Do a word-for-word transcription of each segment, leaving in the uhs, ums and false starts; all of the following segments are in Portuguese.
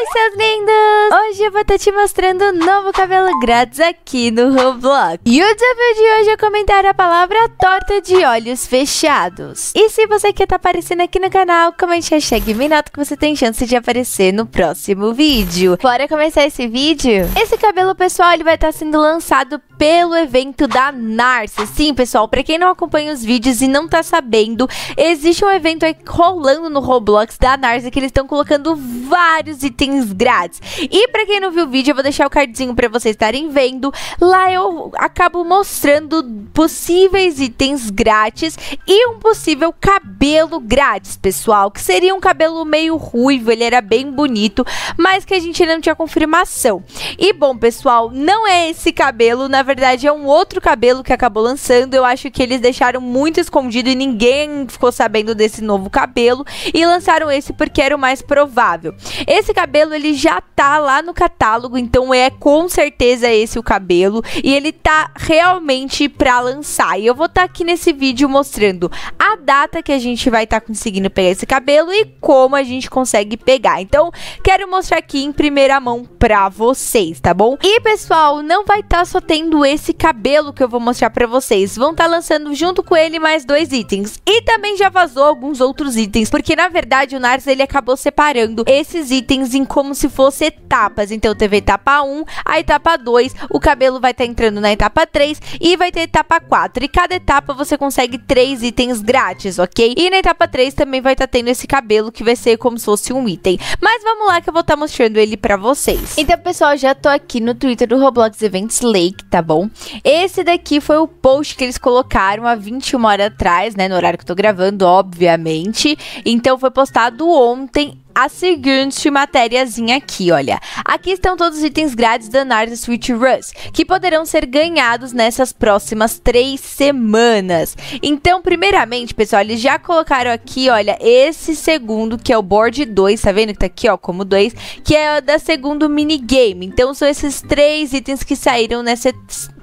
Oi, seus lindos! Hoje eu vou estar te mostrando um novo cabelo grátis aqui no Roblox. E o desafio de hoje é comentar a palavra torta de olhos fechados. E se você quer estar aparecendo aqui no canal, comente hashtag Minato que você tem chance de aparecer no próximo vídeo. Bora começar esse vídeo? Esse cabelo, pessoal, ele vai estar sendo lançado pelo evento da Nars. Sim, pessoal, pra quem não acompanha os vídeos e não tá sabendo, existe um evento aí rolando no Roblox da Nars que eles estão colocando vários itens grátis. E pra quem não viu o vídeo, eu vou deixar o cardzinho pra vocês estarem vendo. Lá eu acabo mostrando possíveis itens grátis e um possível cabelo grátis, pessoal, que seria um cabelo meio ruivo, ele era bem bonito, mas que a gente não tinha confirmação. E bom, pessoal, não é esse cabelo, na verdade é um outro cabelo que acabou lançando. Eu acho que eles deixaram muito escondido e ninguém ficou sabendo desse novo cabelo e lançaram esse porque era o mais provável. Esse cabelo ele já tá lá no catálogo, então é com certeza esse o cabelo e ele tá realmente pra lançar. E eu vou estar tá aqui nesse vídeo mostrando a data que a gente vai estar tá conseguindo pegar esse cabelo e como a gente consegue pegar. Então quero mostrar aqui em primeira mão pra vocês, tá bom? E pessoal, não vai estar tá só tendo esse cabelo que eu vou mostrar pra vocês, vão estar tá lançando junto com ele mais dois itens. E também já vazou alguns outros itens, porque na verdade o Nars ele acabou separando esses itens em como se fosse etapas. Então teve etapa um, a etapa dois, o cabelo vai estar tá entrando na etapa três e vai ter etapa quatro. E cada etapa você consegue três itens grátis, ok? E na etapa três também vai estar tá tendo esse cabelo que vai ser como se fosse um item. Mas vamos lá que eu vou estar tá mostrando ele pra vocês. Então, pessoal, já tô aqui no Twitter do Roblox Events Lake, tá bom? Esse daqui foi o post que eles colocaram há vinte e uma horas atrás, né? No horário que eu tô gravando, obviamente. Então foi postado ontem a seguinte matériazinha aqui, olha. Aqui estão todos os itens grátis da NARS Switch Rush, que poderão ser ganhados nessas próximas três semanas. Então, primeiramente, pessoal, eles já colocaram aqui, olha, esse segundo, que é o board dois, tá vendo que tá aqui, ó, como dois, que é da segundo minigame. Então, são esses três itens que saíram nessa,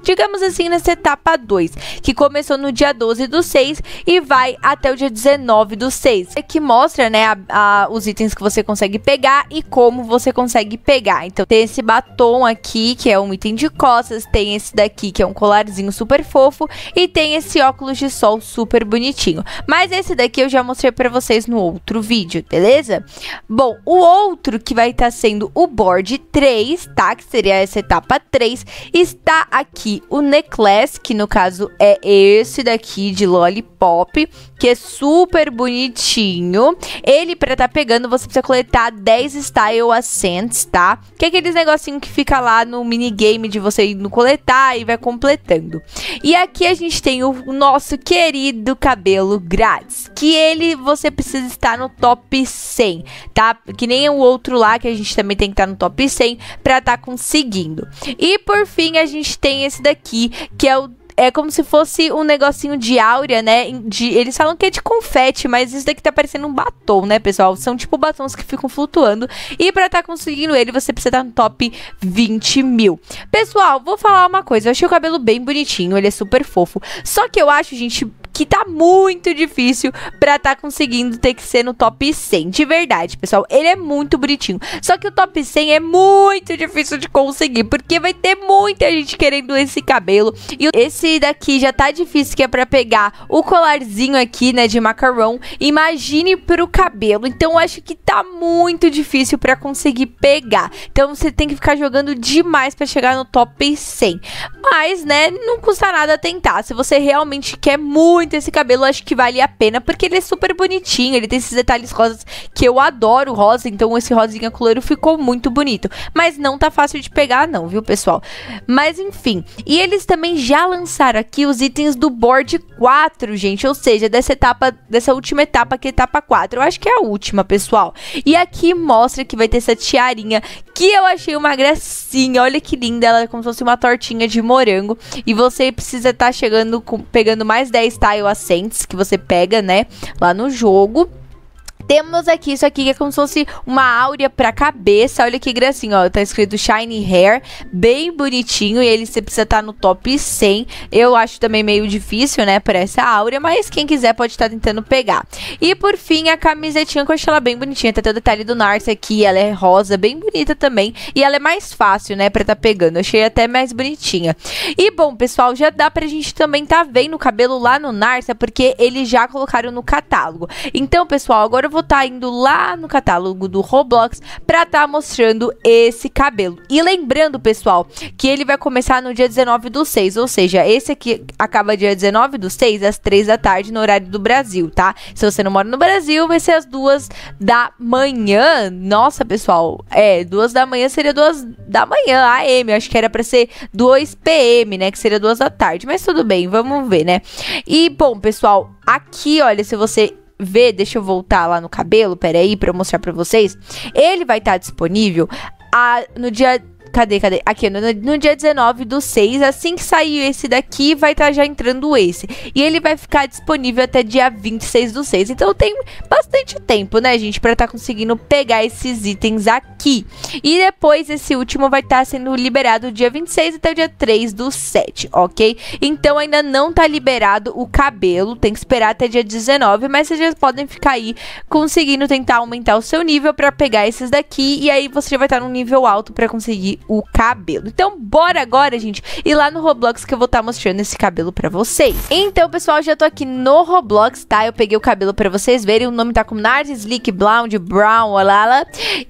digamos assim, nessa etapa dois, que começou no dia doze do seis e vai até o dia dezenove do seis, que mostra, né, a, a, os itens que você consegue pegar e como você consegue pegar. Então tem esse batom aqui, que é um item de costas, tem esse daqui, que é um colarzinho super fofo, e tem esse óculos de sol super bonitinho. Mas esse daqui eu já mostrei pra vocês no outro vídeo, beleza? Bom, o outro que vai estar sendo o board três, tá, que seria essa etapa três, está aqui o necklace, que no caso é esse daqui de lollipop, que é super bonitinho. Ele, pra tá pegando, você precisa coletar dez style ascents, tá? Que é aqueles negocinho que fica lá no minigame de você ir no coletar e vai completando. E aqui a gente tem o nosso querido cabelo grátis, que ele, você precisa estar no top cem, tá? Que nem o outro lá, que a gente também tem que estar no top cem pra tá conseguindo. E por fim, a gente tem esse daqui, que é o É como se fosse um negocinho de áurea, né? De, eles falam que é de confete, mas isso daqui tá parecendo um batom, né, pessoal? São tipo batons que ficam flutuando. E pra tá conseguindo ele, você precisa estar no top vinte mil. Pessoal, vou falar uma coisa. Eu achei o cabelo bem bonitinho, ele é super fofo. Só que eu acho, gente, que tá muito difícil pra tá conseguindo ter que ser no top cem, de verdade, pessoal. Ele é muito bonitinho, só que o top cem é muito difícil de conseguir, porque vai ter muita gente querendo esse cabelo. E esse daqui já tá difícil, que é pra pegar o colarzinho aqui, né, de macarrão. Imagine pro cabelo. Então eu acho que tá muito difícil pra conseguir pegar. Então você tem que ficar jogando demais pra chegar no top cem. Mas, né, não custa nada tentar. Se você realmente quer muito esse cabelo, acho que vale a pena, porque ele é super bonitinho, ele tem esses detalhes rosas que eu adoro rosa, então esse rosinha colorido ficou muito bonito, mas não tá fácil de pegar não, viu, pessoal? Mas enfim, e eles também já lançaram aqui os itens do board quatro, gente, ou seja, dessa etapa, dessa última etapa, que é etapa quatro, eu acho que é a última, pessoal. E aqui mostra que vai ter essa tiarinha, que eu achei uma gracinha, olha que linda, ela é como se fosse uma tortinha de morango, e você precisa estar tá chegando, com, pegando mais dez tiles ascendentes que você pega, né, lá no jogo. Temos aqui isso aqui, que é como se fosse uma áurea pra cabeça. Olha que gracinha, ó. Tá escrito Shiny Hair, bem bonitinho. E ele você precisa estar no top cem. Eu acho também meio difícil, né, pra essa áurea. Mas quem quiser pode estar tentando pegar. E por fim, a camisetinha, que eu achei ela bem bonitinha. Tá até o detalhe do Nars aqui. Ela é rosa, bem bonita também. E ela é mais fácil, né, pra tá pegando. Eu achei até mais bonitinha. E bom, pessoal, já dá pra gente também tá vendo o cabelo lá no Nars, porque eles já colocaram no catálogo. Então, pessoal, agora eu vou tá indo lá no catálogo do Roblox pra tá mostrando esse cabelo. E lembrando, pessoal, que ele vai começar no dia dezenove do seis, ou seja, esse aqui acaba dia dezenove do seis, às três da tarde, no horário do Brasil, tá? Se você não mora no Brasil, vai ser às duas da manhã. Nossa, pessoal, é, duas da manhã seria duas da manhã, A M, acho que era pra ser duas P M, né, que seria duas da tarde, mas tudo bem, vamos ver, né? E, bom, pessoal, aqui, olha, se você... ver, deixa eu voltar lá no cabelo, peraí, pra eu mostrar pra vocês. Ele vai estar tá disponível a, no dia... Cadê, cadê? Aqui, no, no dia dezenove do seis, assim que sair esse daqui, vai estar tá já entrando esse. E ele vai ficar disponível até dia vinte e seis do seis. Então tem bastante tempo, né, gente, pra estar tá conseguindo pegar esses itens aqui. E depois esse último vai estar tá sendo liberado dia vinte e seis até o dia três do sete, ok? Então ainda não tá liberado o cabelo, tem que esperar até dia dezenove, mas vocês já podem ficar aí conseguindo tentar aumentar o seu nível pra pegar esses daqui. E aí você já vai estar tá num nível alto pra conseguir o cabelo. Então bora agora, gente, ir lá no Roblox que eu vou estar tá mostrando esse cabelo pra vocês. Então, pessoal, já tô aqui no Roblox, tá? Eu peguei o cabelo pra vocês verem. O nome tá com NARS Sleek Blonde Brown, olala.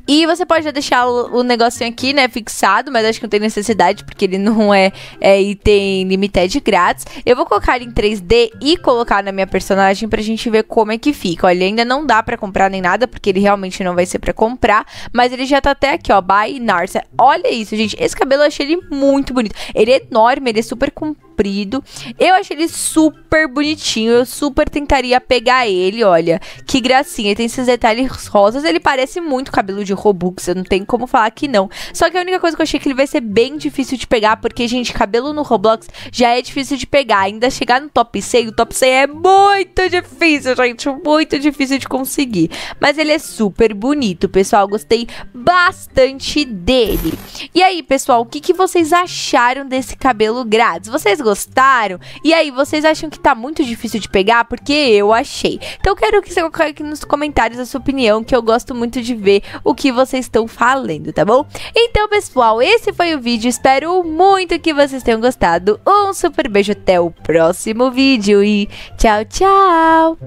E você pode já deixar o, o negocinho aqui, né, fixado, mas acho que não tem necessidade, porque ele não é, é item limited grátis. Eu vou colocar ele em três D e colocar na minha personagem pra gente ver como é que fica. Olha, ainda não dá pra comprar nem nada, porque ele realmente não vai ser pra comprar, mas ele já tá até aqui, ó, by NARS. Olha isso, gente, esse cabelo eu achei ele muito bonito. Ele é enorme, ele é super comprido. Eu achei ele super bonitinho. Eu super tentaria pegar ele, olha. Que gracinha, ele tem esses detalhes rosas. Ele parece muito cabelo de Robux, eu não tenho como falar que não. Só que a única coisa que eu achei que ele vai ser bem difícil de pegar, porque, gente, cabelo no Roblox já é difícil de pegar. Ainda chegar no top cem, o top cem é muito difícil, gente. Muito difícil de conseguir. Mas ele é super bonito, pessoal. Gostei bastante dele. E aí, pessoal, o que, que vocês acharam desse cabelo grátis? Vocês gostaram? E aí, vocês acham que tá muito difícil de pegar? Porque eu achei. Então, quero que você coloque aqui nos comentários a sua opinião, que eu gosto muito de ver o que vocês estão falando, tá bom? Então, pessoal, esse foi o vídeo. Espero muito que vocês tenham gostado. Um super beijo, até o próximo vídeo e tchau, tchau!